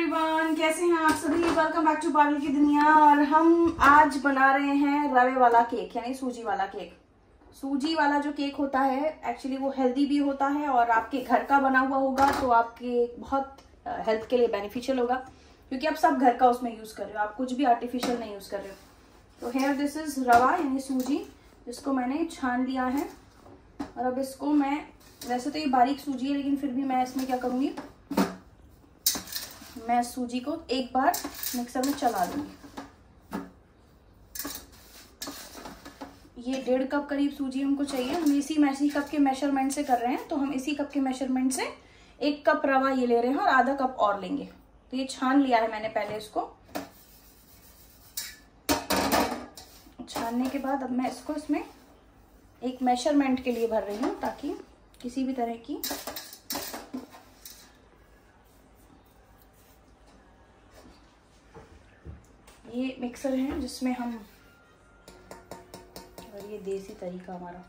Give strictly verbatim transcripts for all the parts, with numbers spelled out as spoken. Everyone, कैसे हैं आप सभी। वेलकम बैक टू पारुल की दुनिया। और हम आज बना रहे हैं रवे वाला केक, यानी सूजी वाला केक। सूजी वाला जो केक होता है एक्चुअली वो हेल्दी भी होता है और आपके घर का बना हुआ होगा तो आपके बहुत हेल्थ के लिए बेनिफिशियल होगा, क्योंकि आप सब घर का उसमें यूज़ कर रहे हो, आप कुछ भी आर्टिफिशियल नहीं यूज़ कर रहे हो। तो हेयर दिस इज़ रवा यानी सूजी, जिसको मैंने छान लिया है। और अब इसको मैं, वैसे तो ये बारीक सूजी है लेकिन फिर भी मैं इसमें क्या करूँगी, मैं सूजी को एक बार मिक्सर में चला दूंगी। ये डेढ़ कप करीब सूजी हमको चाहिए। हम इसी इसी कप के मेजरमेंट से कर रहे हैं, तो हम इसी कप के मेजरमेंट से एक कप रवा ये ले रहे हैं और आधा कप और लेंगे। तो ये छान लिया है मैंने पहले, इसको छानने के बाद अब मैं इसको इसमें एक मेजरमेंट के लिए भर रही हूँ, ताकि किसी भी तरह की ये मिक्सर है जिसमें हम, और ये देसी तरीका हमारा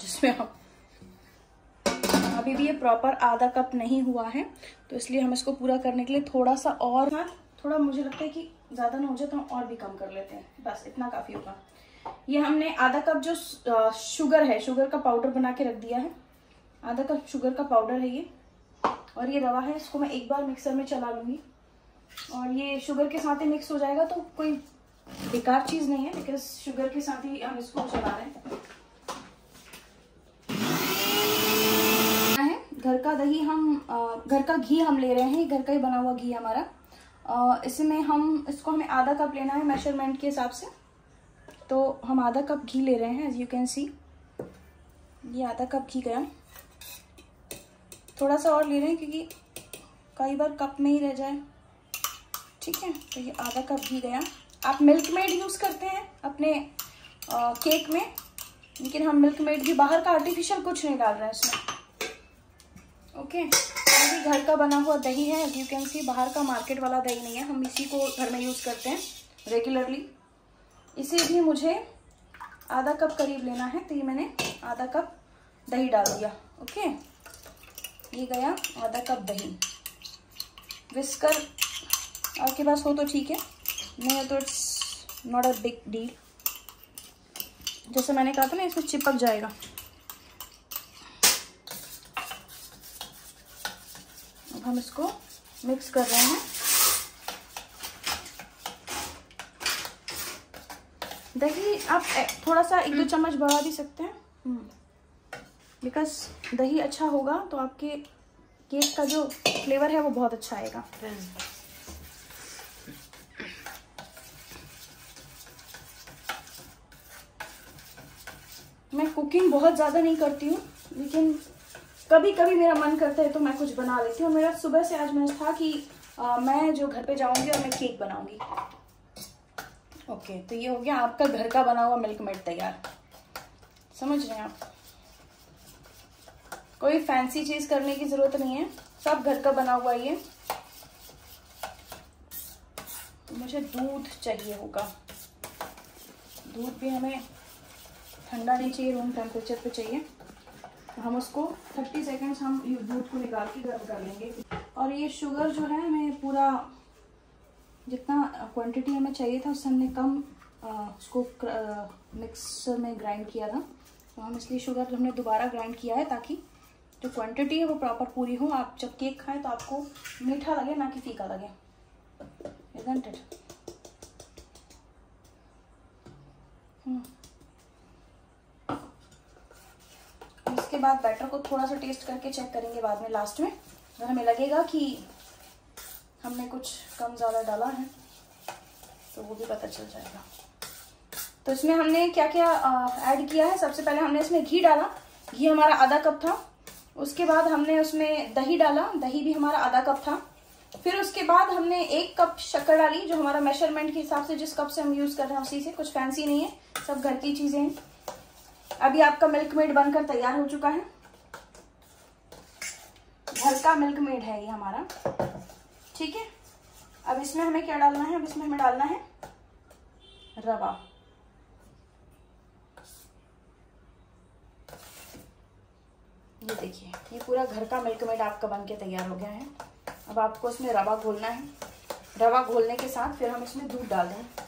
जिसमें हम, अभी भी ये प्रॉपर आधा कप नहीं हुआ है तो इसलिए हम इसको पूरा करने के लिए थोड़ा सा और, थोड़ा मुझे लगता है कि ज़्यादा ना हो जाए तो हम और भी कम कर लेते हैं, बस इतना काफ़ी होगा। ये हमने आधा कप जो शुगर है, शुगर का पाउडर बना के रख दिया है, आधा कप शुगर का पाउडर है ये। और ये रवा है, इसको मैं एक बार मिक्सर में चला लूँगी और ये शुगर के साथ ही मिक्स हो जाएगा, तो कोई बेकार चीज़ नहीं है, बिकॉज शुगर के साथ ही हम इसको चला रहे हैं। घर का दही हम, घर का घी हम ले रहे हैं, घर का ही बना हुआ घी हमारा। इसमें हम, इसको हमें आधा कप लेना है मेजरमेंट के हिसाब से, तो हम आधा कप घी ले रहे हैं। एज यू कैन सी ये आधा कप घी गया, थोड़ा सा और ले रहे हैं क्योंकि कई बार कप में ही रह जाए, ठीक है। तो ये आधा कप घी गया। आप मिल्क मेड यूज़ करते हैं अपने आ, केक में, लेकिन हम मिल्क मेड भी, बाहर का आर्टिफिशियल कुछ नहीं डाल रहे हैं इसमें, ओके। ये घर का बना हुआ दही है, यू कैन सी, बाहर का मार्केट वाला दही नहीं है, हम इसी को घर में यूज़ करते हैं रेगुलरली। इसे भी मुझे आधा कप करीब लेना है, तो ये मैंने आधा कप दही डाल दिया, ओके। ये गया आधा कप दही। विस्कर आपके पास हो तो ठीक है, नहीं हो तो it's not a big deal. जैसे मैंने कहा था ना, इसमें चिपक जाएगा, अब हम इसको मिक्स कर रहे हैं। दही आप थोड़ा सा एक दो चम्मच बढ़ा भी सकते हैं, बिकॉज दही अच्छा होगा तो आपके केक का जो फ्लेवर है वो बहुत अच्छा आएगा। मैं कुकिंग बहुत ज़्यादा नहीं करती हूँ, लेकिन कभी कभी मेरा मन करता है तो मैं कुछ बना लेती हूँ। मेरा सुबह से आज मन था कि आ, मैं जो घर पे जाऊँगी और मैं केक बनाऊँगी, ओके। तो ये हो गया आपका घर का बना हुआ मिल्क मेड तैयार, समझ रहे हैं आप। कोई फैंसी चीज़ करने की ज़रूरत नहीं है, सब घर का बना हुआ ही है। मुझे दूध चाहिए होगा, दूध भी हमें ठंडा नहीं चाहिए, रूम टेम्परेचर पे चाहिए। हम उसको तीस सेकंड्स हम दूध को निकाल के गर्म कर लेंगे। और ये शुगर जो है, हमें पूरा जितना क्वांटिटी हमें चाहिए था उससे हमने कम आ, उसको मिक्सर में ग्राइंड किया था, तो हम इसलिए शुगर हमने दोबारा ग्राइंड किया है, ताकि जो क्वांटिटी है वो प्रॉपर पूरी हो। आप जब केक खाएँ तो आपको मीठा लगे, ना कि फीका लगे, इज़न्ट इट। इसके बाद बैटर को थोड़ा सा टेस्ट करके चेक करेंगे बाद में, लास्ट में। अगर हमें लगेगा कि हमने कुछ कम ज़्यादा डाला है तो वो भी पता चल जाएगा। तो इसमें हमने क्या क्या ऐड किया है, सबसे पहले हमने इसमें घी डाला, घी हमारा आधा कप था। उसके बाद हमने उसमें दही डाला, दही भी हमारा आधा कप था। फिर उसके बाद हमने एक कप शक्कर डाली, जो हमारा मेजरमेंट के हिसाब से, जिस कप से हम यूज़ कर रहे हैं उसी से, कुछ फैंसी नहीं है, सब घर की चीज़ें हैं। अभी आपका मिल्क मेड बनकर तैयार हो चुका है, घर का मिल्क मेड है ये हमारा, ठीक है। अब इसमें हमें क्या डालना है, अब इसमें हमें डालना है रवा। ये देखिए, ये पूरा घर का मिल्क मेड आपका बनके तैयार हो गया है। अब आपको इसमें रवा घोलना है। रवा घोलने के साथ फिर हम इसमें दूध डाल दें।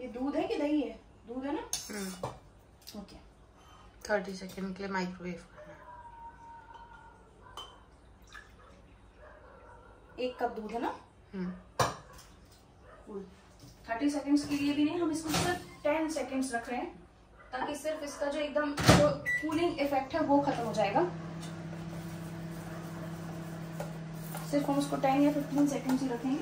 ये दूध है कि दही है? दूध है ना। ओके, थर्टी सेकेंड के लिए माइक्रोवेव करना है। एक कप दूध है ना। थर्टी सेकेंड्स के लिए भी नहीं, हम इसको सिर्फ टेन सेकेंड्स रख रहे हैं ताकि सिर्फ इसका जो एकदम जो कूलिंग इफेक्ट है वो खत्म हो जाएगा। सिर्फ हम उसको टेन या फिफ्टीन सेकेंड्स ही रखेंगे।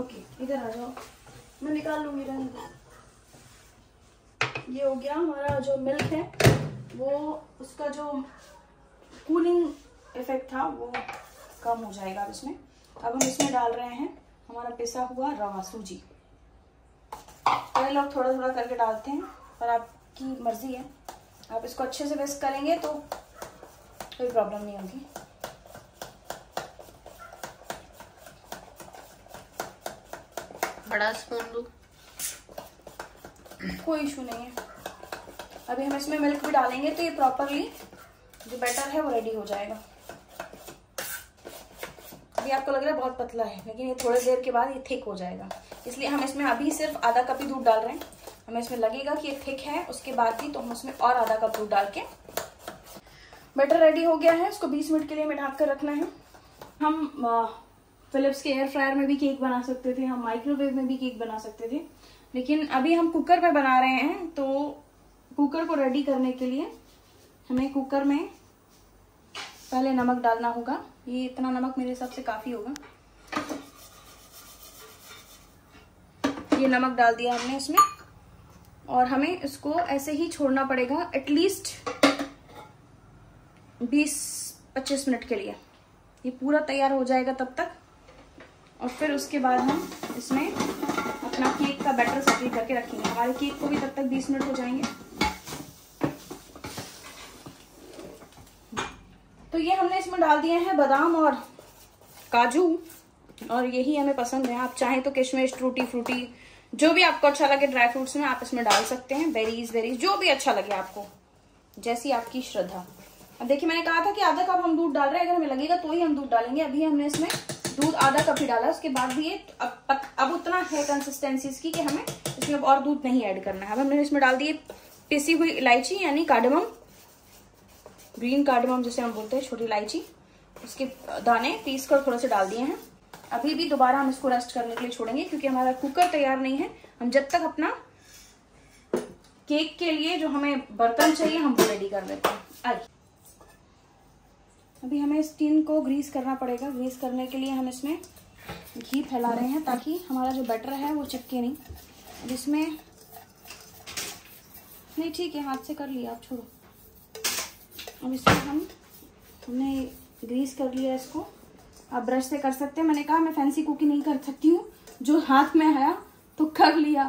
ओके, इधर आ जाओ, मैं निकाल लूंगी। रंग ये हो गया हमारा जो मिल्क है वो, उसका जो कूलिंग इफेक्ट था वो कम हो जाएगा। अब इसमें अब हम इसमें डाल रहे हैं हमारा पिसा हुआ रवा, सूजी। कई लोग थोड़ा थोड़ा करके डालते हैं, पर आपकी मर्जी है। आप इसको अच्छे से मिक्स करेंगे तो कोई प्रॉब्लम नहीं होगी। बड़ा स्पून लूं, कोई इशू नहीं है। अभी हम इसमें मिल्क भी डालेंगे तो ये प्रॉपरली जो बैटर है वो रेडी हो जाएगा। अभी आपको लग रहा है बहुत पतला है, लेकिन ये थोड़ी देर के बाद ये थिक हो जाएगा। इसलिए हम इसमें अभी सिर्फ आधा कप ही दूध डाल रहे हैं। हमें इसमें लगेगा कि ये थिक है उसके बाद ही, तो हम इसमें और आधा कप दूध डाल के, बैटर रेडी हो गया है। इसको बीस मिनट के लिए हमें ढाँक कर रखना है। हम फिलिप्स के एयर फ्रायर में भी केक बना सकते थे, हम माइक्रोवेव में भी केक बना सकते थे, लेकिन अभी हम कुकर में बना रहे हैं। तो कुकर को रेडी करने के लिए हमें कुकर में पहले नमक डालना होगा। ये इतना नमक मेरे हिसाब से काफ़ी होगा। ये नमक डाल दिया हमने इसमें, और हमें इसको ऐसे ही छोड़ना पड़ेगा एटलीस्ट बीस पच्चीस मिनट के लिए। ये पूरा तैयार हो जाएगा तब तक, और फिर उसके बाद हम इसमें अपना केक का बैटर सेट करके रखेंगे। हमारे केक को भी तब तक बीस मिनट हो जाएंगे। तो ये हमने इसमें डाल दिए हैं बादाम और काजू, और यही हमें पसंद है। आप चाहें तो किशमिश, टूटी फ्रूटी, जो भी आपको अच्छा लगे ड्राई फ्रूट्स में आप इसमें डाल सकते हैं। बेरीज बेरीज जो भी अच्छा लगे आपको, जैसी आपकी श्रद्धा। अब देखिए, मैंने कहा था कि आधा कप हम दूध डाल रहे हैं। अगर हमें लगेगा तो ही हम दूध डालेंगे। अभी हमने इसमें दूध आधा कप ही डाला, उसके बाद भी ये अब अब उतना है कंसिस्टेंसी इसकी कि हमें इसमें अब और दूध नहीं ऐड करना है। अब हमने इसमें डाल दिए पिसी हुई इलायची, यानी कार्डमम, ग्रीन कार्डमम जिसे हम बोलते हैं, छोटी इलायची, उसके दाने पीस कर थोड़ा सा डाल दिए हैं। अभी भी दोबारा हम इसको रेस्ट करने के लिए छोड़ेंगे, क्योंकि हमारा कुकर तैयार नहीं है। हम जब तक अपना केक के लिए जो हमें बर्तन चाहिए हम वो रेडी कर देते हैं। आइए, अभी हमें इस टिन को ग्रीस करना पड़ेगा। ग्रीस करने के लिए हम इसमें घी फैला रहे हैं ताकि हमारा जो बैटर है वो चिपके नहीं। अब इसमें नहीं, ठीक है, हाथ से कर लिया आप, छोड़ो। अब इसमें हम हमने ग्रीस कर लिया इसको। आप ब्रश से कर सकते हैं। मैंने कहा मैं फैंसी कुकिंग नहीं कर सकती हूँ, जो हाथ में आया तो कर लिया।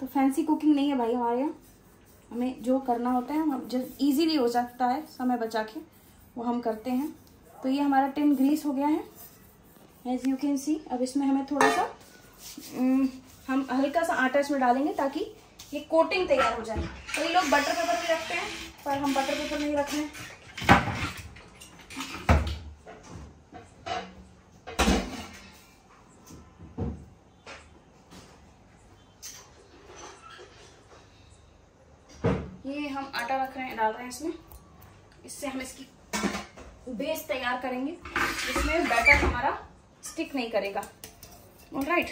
तो फैंसी कुकिंग नहीं है भाई हमारे यहाँ। हमें जो करना होता है हम जब ईजीली हो सकता है, समय बचा के वो हम करते हैं। तो ये हमारा टिन ग्रीस हो गया है, एज यू कैन सी। अब इसमें हमें थोड़ा सा हम हल्का सा आटा इसमें डालेंगे ताकि ये कोटिंग तैयार हो जाए। कई तो लोग बटर पेपर भी रखते हैं, पर हम बटर पेपर नहीं रख रहे हैं। ये हम आटा रख रहे हैं, डाल रहे हैं इसमें। इससे हम इसकी बेस तैयार करेंगे, इसमें बैटर हमारा स्टिक नहीं करेगा। ऑलराइट,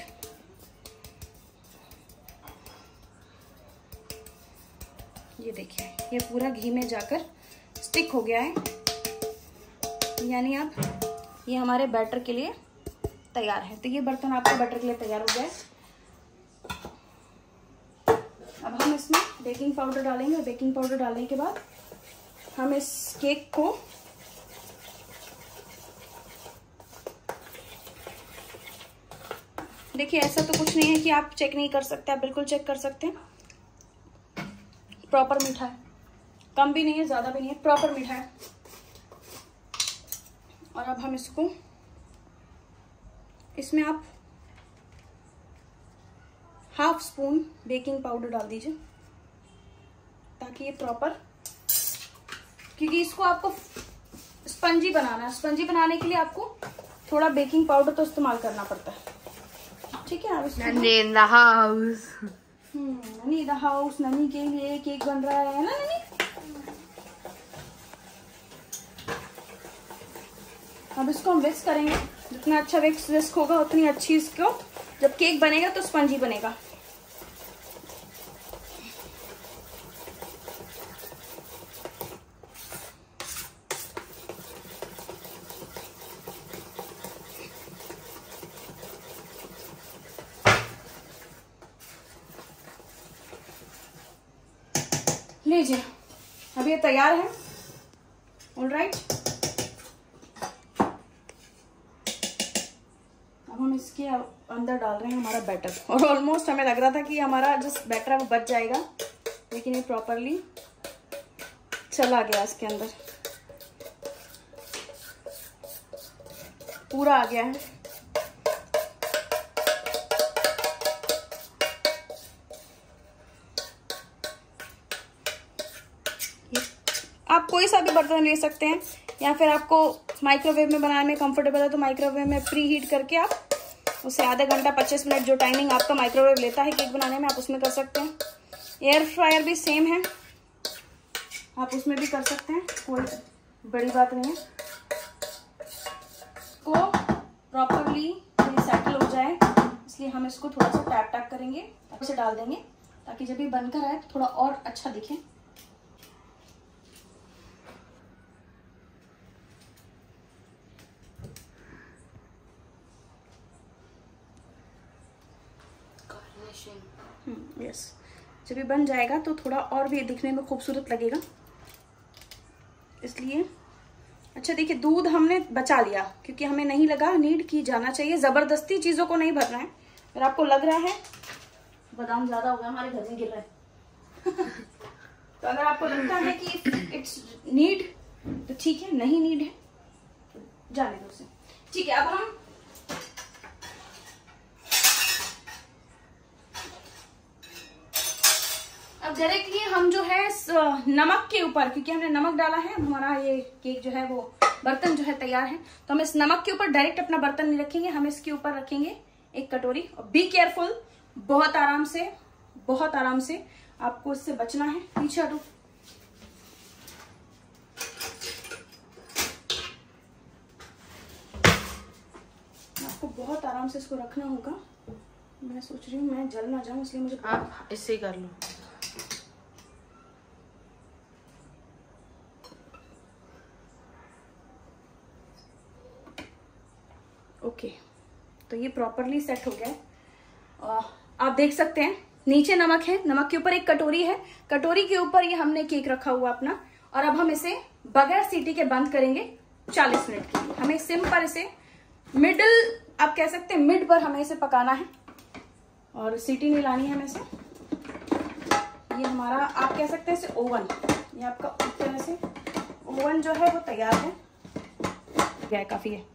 ये देखिए, ये पूरा घी में जाकर स्टिक हो गया है, यानी अब ये हमारे बैटर के लिए तैयार है। तो ये बर्तन आपका बैटर के लिए तैयार हो गया है। अब हम इसमें बेकिंग पाउडर डालेंगे, और बेकिंग पाउडर डालने के बाद हम इस केक को देखिए, ऐसा तो कुछ नहीं है कि आप चेक नहीं कर सकते, आप बिल्कुल चेक कर सकते हैं। प्रॉपर मीठा है, कम भी नहीं है ज़्यादा भी नहीं है, प्रॉपर मीठा है। और अब हम इसको इसमें आप हाफ स्पून बेकिंग पाउडर डाल दीजिए ताकि ये प्रॉपर, क्योंकि इसको आपको स्पंजी बनाना है। स्पंजी बनाने के लिए आपको थोड़ा बेकिंग पाउडर तो इस्तेमाल करना पड़ता है, ठीक है। नन्ही इन द हाउस, नन्ही द हाउस, नन्ही के लिए केक बन रहा है ना नन्ही। अब इसको हम विस्क करेंगे, जितना अच्छा विस्क विस्क होगा उतनी अच्छी इसको जब केक बनेगा तो स्पंजी बनेगा। लीजिए, अब ये तैयार है। ऑलराइट, अब हम इसके अंदर डाल रहे हैं हमारा बैटर। और ऑलमोस्ट हमें लग रहा था कि हमारा जो बैटर है वो बच जाएगा, लेकिन ये प्रॉपरली चला गया इसके अंदर, पूरा आ गया है। आप कोई सा भी बर्तन ले सकते हैं, या फिर आपको माइक्रोवेव में बनाने में कंफर्टेबल है तो माइक्रोवेव में प्री हीट करके आप उसे आधा घंटा पच्चीस मिनट जो टाइमिंग आपका माइक्रोवेव लेता है केक बनाने में, आप उसमें कर सकते हैं। एयर फ्रायर भी सेम है, आप उसमें भी कर सकते हैं, कोई बड़ी बात नहीं है। को प्रॉपरली रिसाइकल हो जाए इसलिए हम इसको थोड़ा सा टैप टैप करेंगे, उसे डाल देंगे ताकि जब ये बनकर आए तो थोड़ा और अच्छा दिखे। हम्म, यस, जब ये बन जाएगा तो थोड़ा और भी दिखने में खूबसूरत लगेगा, इसलिए अच्छा। देखिए, दूध हमने बचा लिया क्योंकि हमें नहीं लगा नीड की जाना चाहिए, जबरदस्ती चीजों को नहीं भरना है। अगर आपको लग रहा है बादाम ज्यादा हो गया, हमारे घर में गिर रहे हैं तो अगर आपको लगता है कि इट्स नीड तो ठीक है, नहीं नीड है तो जाने दो उसे, ठीक है। अब हम डायरेक्टली हम जो है नमक के ऊपर, क्योंकि हमने नमक डाला है, हमारा ये केक जो है वो बर्तन जो है तैयार है, तो हम इस नमक के ऊपर डायरेक्ट अपना बर्तन नहीं रखेंगे, हम इसके ऊपर रखेंगे एक कटोरी। और बी केयरफुल, बहुत आराम से, बहुत आराम से आपको इससे बचना है। पीछे हटो, आपको बहुत आराम से इसको रखना होगा। मैं सोच रही हूँ मैं जल ना जाऊँ, इसलिए मुझे आप इससे कर लो। ओके, तो ये प्रॉपरली सेट हो गया। आप देख सकते हैं नीचे नमक है, नमक के ऊपर एक कटोरी है, कटोरी के ऊपर ये हमने केक रखा हुआ अपना। और अब हम इसे बगैर सीटी के बंद करेंगे चालीस मिनट के लिए। हमें सिम पर इसे मिडल, आप कह सकते हैं मिड पर हमें इसे पकाना है और सीटी नहीं लानी है हमें इसे। ये हमारा, आप कह सकते हैं इसे ओवन, ये आपका एक तरह से ओवन जो है वो तैयार है, यह काफ़ी है,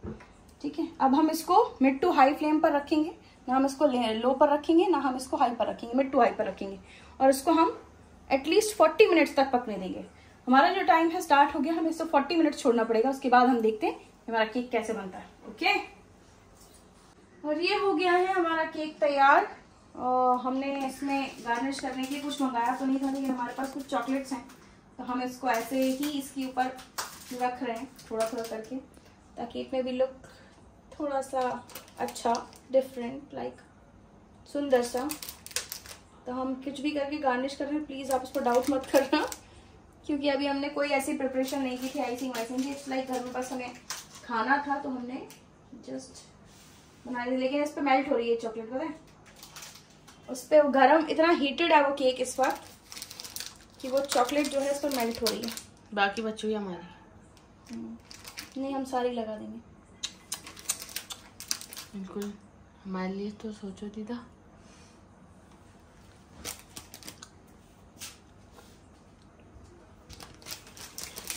ठीक है। अब हम इसको मिड टू हाई फ्लेम पर रखेंगे, ना हम इसको लो पर रखेंगे, ना हम इसको हाई पर रखेंगे, मिड टू हाई पर रखेंगे। और इसको हम एटलीस्ट चालीस मिनट्स तक पकने देंगे। हमारा जो टाइम है स्टार्ट हो गया, हमें इसको चालीस मिनट छोड़ना पड़ेगा, उसके बाद हम देखते हैं हमारा केक कैसे बनता है। ओके, और ये हो गया है हमारा केक तैयार। और हमने इसमें गार्निश करने के कुछ मंगाया तो नहीं था, लेकिन हमारे पास कुछ चॉकलेट्स हैं तो हम इसको ऐसे ही इसके ऊपर रख रहे हैं थोड़ा थोड़ा करके, ताकि इसमें भी लुक थोड़ा सा अच्छा, डिफरेंट, लाइक सुंदर सा। तो हम कुछ भी करके गार्निश कर रहे हैं, प्लीज़ आप उस पर डाउट मत करना, क्योंकि अभी हमने कोई ऐसी प्रिपरेशन नहीं की थी आइसिंग वाइसिंग की। इट्स लाइक घर में बस हमें खाना था तो हमने जस्ट बना दिया। लेकिन इस पर मेल्ट हो रही है चॉकलेट, पता है, उस पर गर्म, इतना हीटेड है वो केक इस वक्त कि वो चॉकलेट जो है इस पर मेल्ट हो रही है। बाकी बच्चों की हमारी नहीं, हम सारी लगा देंगे बिल्कुल, हमारे लिए तो सोचो दीदा।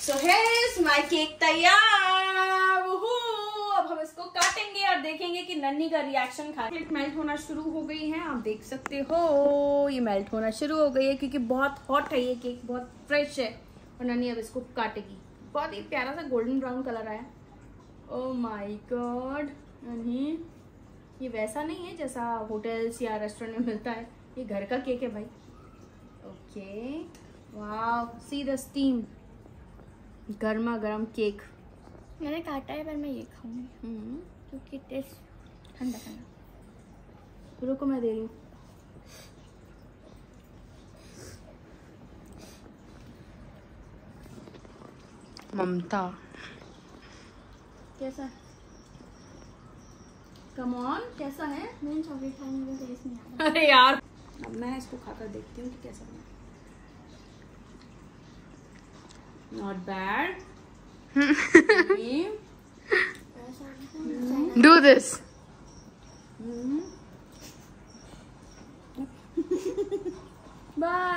So here's my cake तैयार। अब हम इसको काटेंगे और देखेंगे कि नन्ही का रिएक्शन खा प्लेट मेल्ट होना शुरू हो गई है। आप देख सकते हो ये मेल्ट होना शुरू हो गई है क्योंकि बहुत हॉट है ये केक, बहुत फ्रेश है। और नन्ही अब इसको काटेगी। बहुत ही प्यारा सा गोल्डन ब्राउन कलर आया। ओ माय गॉड नन्ही, ये वैसा नहीं है जैसा होटल्स या रेस्टोरेंट में मिलता है, ये घर का केक है भाई। ओके वाह, सी द स्टीम, गर्मा गर्म केक। मैंने काटा है पर मैं ये खाऊंगी क्योंकि टेस्ट ठंडा ठंडा। रुको मैं दे रही हूँ। ममता कैसा, कम ऑन कैसा है? मैंने चॉकलेट खाने का टेस्ट नहीं आता। अरे यार अब मैं इसको खाकर देखती हूँ कि कैसा है। Not bad. Do this. Bye.